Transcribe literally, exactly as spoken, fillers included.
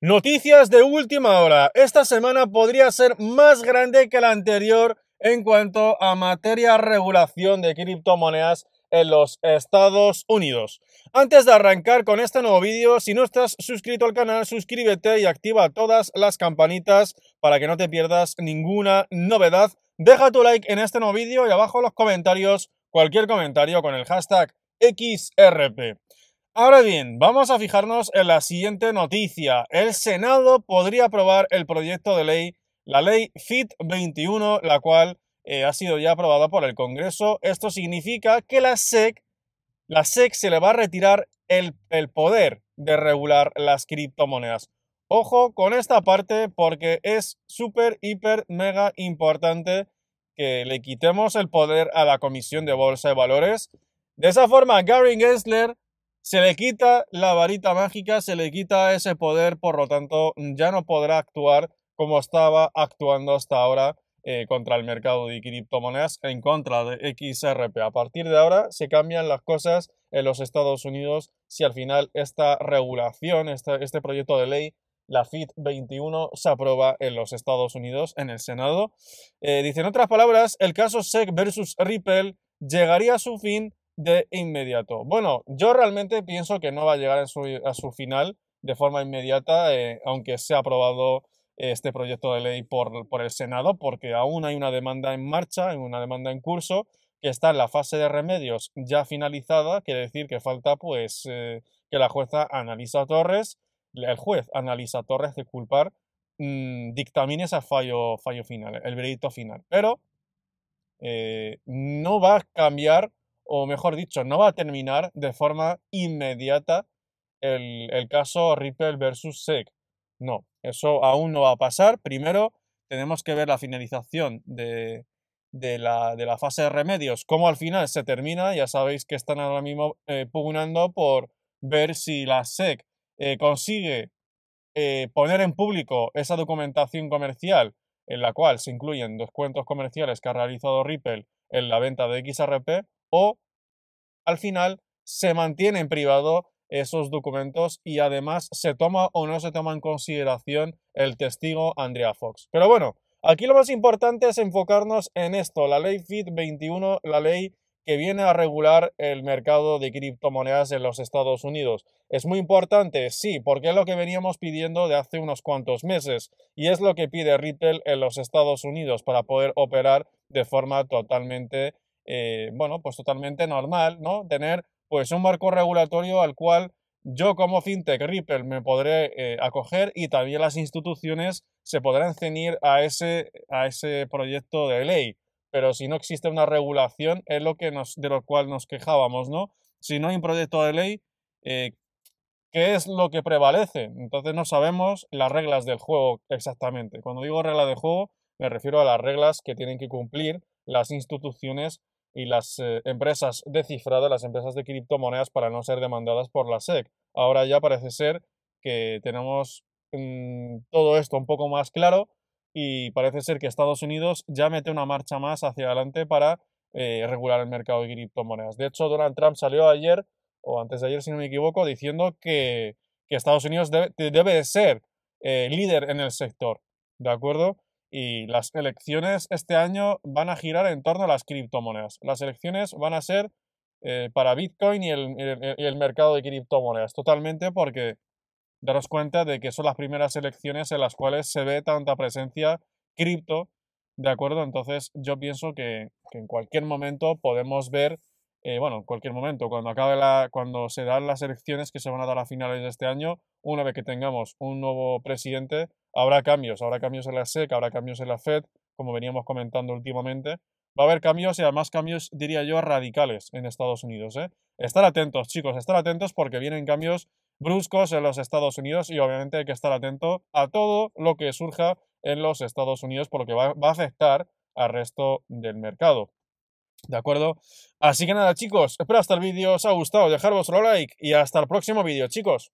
Noticias de última hora. Esta semana podría ser más grande que la anterior en cuanto a materia de regulación de criptomonedas en los Estados Unidos. Antes de arrancar con este nuevo vídeo, si no estás suscrito al canal, suscríbete y activa todas las campanitas para que no te pierdas ninguna novedad. Deja tu like en este nuevo vídeo y abajo en los comentarios, cualquier comentario con el hashtag X R P. Ahora bien, vamos a fijarnos en la siguiente noticia. El Senado podría aprobar el proyecto de ley, la ley F I T veintiuno, la cual eh, ha sido ya aprobada por el Congreso. Esto significa que la S E C, la S E C se le va a retirar el, el poder de regular las criptomonedas. Ojo con esta parte porque es súper, hiper, mega importante que le quitemos el poder a la Comisión de Bolsa de Valores. De esa forma, Gary Gensler se le quita la varita mágica, se le quita ese poder, por lo tanto ya no podrá actuar como estaba actuando hasta ahora eh, contra el mercado de criptomonedas, en contra de X R P. A partir de ahora se cambian las cosas en los Estados Unidos si al final esta regulación, este, este proyecto de ley, la F I T veintiuno, se aprueba en los Estados Unidos, en el Senado. Eh, dice, en otras palabras, el caso S E C versus Ripple llegaría a su fin de inmediato. Bueno, yo realmente pienso que no va a llegar a su, a su final de forma inmediata, eh, aunque sea aprobado este proyecto de ley por, por el Senado, porque aún hay una demanda en marcha, hay una demanda en curso, que está en la fase de remedios ya finalizada, quiere decir que falta pues eh, que la jueza Analisa Torres, el juez Analisa Torres, de culpar, mmm, dictamine ese fallo, fallo final, el veredicto final. Pero eh, no va a cambiar, o mejor dicho, no va a terminar de forma inmediata el, el caso Ripple versus S E C. No, eso aún no va a pasar. Primero tenemos que ver la finalización de, de, la, de la fase de remedios, cómo al final se termina. Ya sabéis que están ahora mismo eh, pugnando por ver si la S E C eh, consigue eh, poner en público esa documentación comercial en la cual se incluyen descuentos comerciales que ha realizado Ripple en la venta de X R P, o al final se mantiene en privado esos documentos y además se toma o no se toma en consideración el testigo Andrea Fox. Pero bueno, aquí lo más importante es enfocarnos en esto, la ley F I T veintiuno, la ley que viene a regular el mercado de criptomonedas en los Estados Unidos. Es muy importante, sí, porque es lo que veníamos pidiendo de hace unos cuantos meses y es lo que pide Ripple en los Estados Unidos para poder operar de forma totalmente Eh, bueno, pues totalmente normal, ¿no? Tener pues un marco regulatorio al cual yo como fintech Ripple me podré eh, acoger y también las instituciones se podrán ceñir a ese, a ese proyecto de ley. Pero si no existe una regulación, es lo que nos, de lo cual nos quejábamos, ¿no? Si no hay un proyecto de ley, eh, ¿qué es lo que prevalece? Entonces no sabemos las reglas del juego exactamente. Cuando digo regla de juego, me refiero a las reglas que tienen que cumplir las instituciones y las eh, empresas de cifrado, las empresas de criptomonedas, para no ser demandadas por la S E C. Ahora ya parece ser que tenemos mmm, todo esto un poco más claro y parece ser que Estados Unidos ya mete una marcha más hacia adelante para eh, regular el mercado de criptomonedas. De hecho, Donald Trump salió ayer, o antes de ayer si no me equivoco, diciendo que, que Estados Unidos debe, debe ser eh, líder en el sector, ¿de acuerdo? Y las elecciones este año van a girar en torno a las criptomonedas. Las elecciones van a ser eh, para Bitcoin y el, el, el mercado de criptomonedas. Totalmente, porque daros cuenta de que son las primeras elecciones en las cuales se ve tanta presencia cripto, ¿de acuerdo? Entonces yo pienso que, que en cualquier momento podemos ver, eh, bueno, en cualquier momento, cuando acabe la, cuando se dan las elecciones que se van a dar a finales de este año, una vez que tengamos un nuevo presidente, habrá cambios, habrá cambios en la S E C, habrá cambios en la F E D, como veníamos comentando últimamente. Va a haber cambios y además cambios, diría yo, radicales en Estados Unidos, ¿eh? Estar atentos, chicos, estar atentos porque vienen cambios bruscos en los Estados Unidos y obviamente hay que estar atento a todo lo que surja en los Estados Unidos porque va, va a afectar al resto del mercado, ¿de acuerdo? Así que nada, chicos, espero hasta el vídeo os ha gustado, dejar vuestro like y hasta el próximo vídeo, chicos.